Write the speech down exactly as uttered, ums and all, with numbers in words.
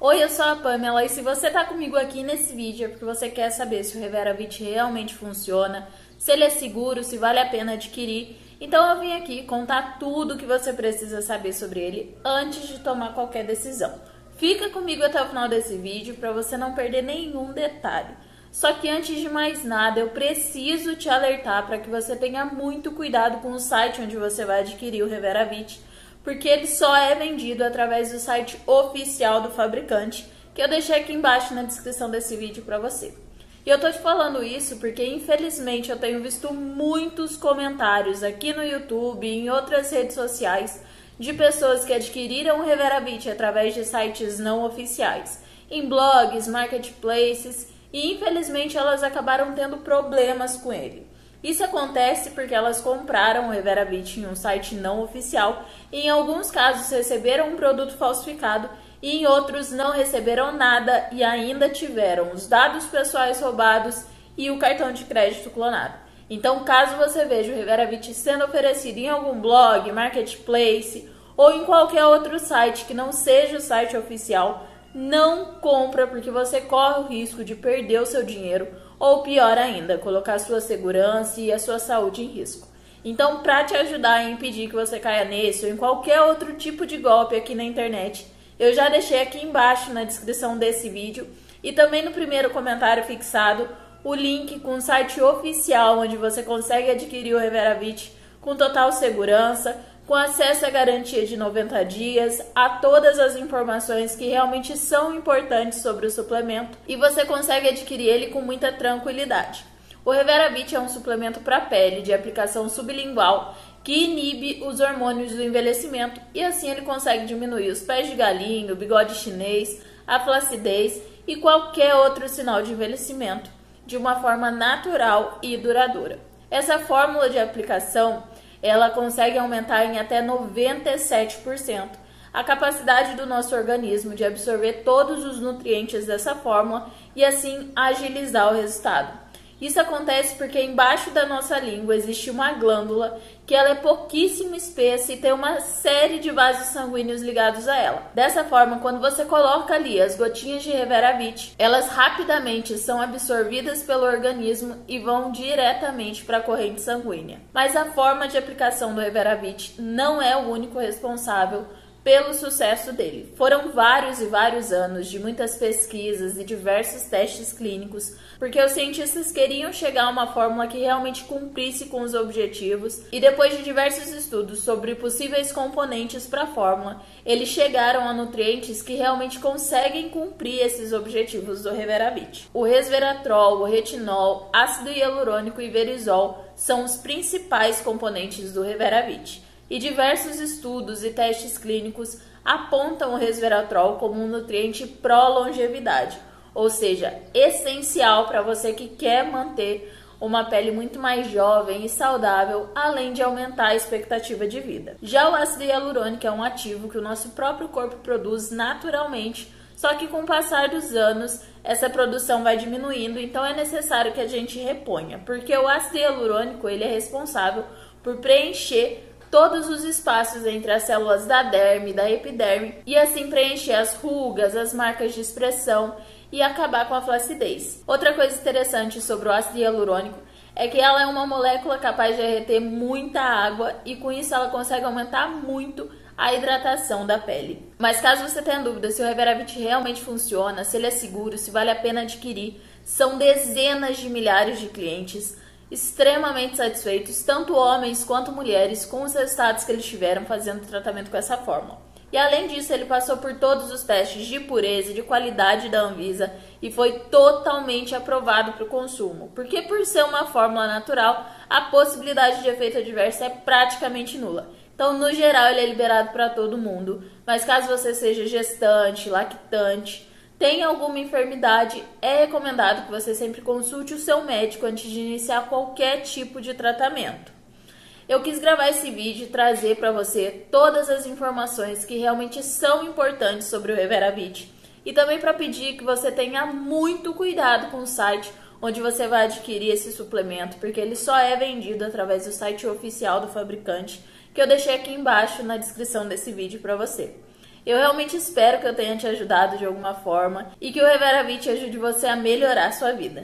Oi, eu sou a Pamela e se você tá comigo aqui nesse vídeo é porque você quer saber se o Resveratrol realmente funciona, se ele é seguro, se vale a pena adquirir. Então eu vim aqui contar tudo o que você precisa saber sobre ele antes de tomar qualquer decisão. Fica comigo até o final desse vídeo para você não perder nenhum detalhe. Só que antes de mais nada, eu preciso te alertar para que você tenha muito cuidado com o site onde você vai adquirir o Resveratrol, porque ele só é vendido através do site oficial do fabricante, que eu deixei aqui embaixo na descrição desse vídeo para você. E eu tô te falando isso porque, infelizmente, eu tenho visto muitos comentários aqui no YouTube e em outras redes sociais de pessoas que adquiriram o Resveratrol através de sites não oficiais, em blogs, marketplaces, e infelizmente elas acabaram tendo problemas com ele. Isso acontece porque elas compraram o Resveratrol em um site não oficial e em alguns casos receberam um produto falsificado e em outros não receberam nada e ainda tiveram os dados pessoais roubados e o cartão de crédito clonado. Então, caso você veja o Resveratrol sendo oferecido em algum blog, marketplace ou em qualquer outro site que não seja o site oficial, não compra, porque você corre o risco de perder o seu dinheiro ou, pior ainda, colocar a sua segurança e a sua saúde em risco. Então, para te ajudar a impedir que você caia nesse ou em qualquer outro tipo de golpe aqui na internet, eu já deixei aqui embaixo na descrição desse vídeo e também no primeiro comentário fixado o link com o site oficial onde você consegue adquirir o Resveratrol com total segurança, com acesso à garantia de noventa dias, a todas as informações que realmente são importantes sobre o suplemento, e você consegue adquirir ele com muita tranquilidade. O Resveratrol é um suplemento para pele de aplicação sublingual que inibe os hormônios do envelhecimento e assim ele consegue diminuir os pés de galinha, o bigode chinês, a flacidez e qualquer outro sinal de envelhecimento de uma forma natural e duradoura. Essa fórmula de aplicação ela consegue aumentar em até noventa e sete por cento a capacidade do nosso organismo de absorver todos os nutrientes dessa fórmula e assim agilizar o resultado. Isso acontece porque embaixo da nossa língua existe uma glândula que ela é pouquíssimo espessa e tem uma série de vasos sanguíneos ligados a ela. Dessa forma, quando você coloca ali as gotinhas de Resveratrol, elas rapidamente são absorvidas pelo organismo e vão diretamente para a corrente sanguínea. Mas a forma de aplicação do Resveratrol não é o único responsável pelo sucesso dele. Foram vários e vários anos de muitas pesquisas e diversos testes clínicos, porque os cientistas queriam chegar a uma fórmula que realmente cumprisse com os objetivos, e depois de diversos estudos sobre possíveis componentes para a fórmula, eles chegaram a nutrientes que realmente conseguem cumprir esses objetivos do Resveratrol. O Resveratrol, o Retinol, ácido hialurônico e Verisol são os principais componentes do Resveratrol. E diversos estudos e testes clínicos apontam o Resveratrol como um nutriente pró-longevidade, ou seja, essencial para você que quer manter uma pele muito mais jovem e saudável, além de aumentar a expectativa de vida. Já o ácido hialurônico é um ativo que o nosso próprio corpo produz naturalmente, só que com o passar dos anos essa produção vai diminuindo, então é necessário que a gente reponha, porque o ácido hialurônico ele é responsável por preencher todos os espaços entre as células da derme e da epiderme e assim preencher as rugas, as marcas de expressão e acabar com a flacidez. Outra coisa interessante sobre o ácido hialurônico é que ela é uma molécula capaz de reter muita água e com isso ela consegue aumentar muito a hidratação da pele. Mas caso você tenha dúvida se o Resveratrol realmente funciona, se ele é seguro, se vale a pena adquirir, são dezenas de milhares de clientes extremamente satisfeitos, tanto homens quanto mulheres, com os resultados que eles tiveram fazendo tratamento com essa fórmula. E além disso, ele passou por todos os testes de pureza e de qualidade da Anvisa e foi totalmente aprovado para o consumo, porque por ser uma fórmula natural, a possibilidade de efeito adverso é praticamente nula. Então, no geral, ele é liberado para todo mundo, mas caso você seja gestante, lactante, tem alguma enfermidade, é recomendado que você sempre consulte o seu médico antes de iniciar qualquer tipo de tratamento. Eu quis gravar esse vídeo e trazer para você todas as informações que realmente são importantes sobre o Resveratrol e também para pedir que você tenha muito cuidado com o site onde você vai adquirir esse suplemento, porque ele só é vendido através do site oficial do fabricante, que eu deixei aqui embaixo na descrição desse vídeo para você. Eu realmente espero que eu tenha te ajudado de alguma forma e que o Reveravit ajude você a melhorar a sua vida.